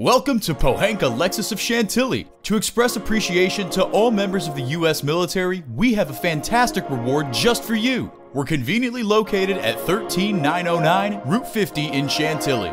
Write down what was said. Welcome to Pohanka Lexus of Chantilly. To express appreciation to all members of the U.S. military, we have a fantastic reward just for you. We're conveniently located at 13909 Route 50 in Chantilly.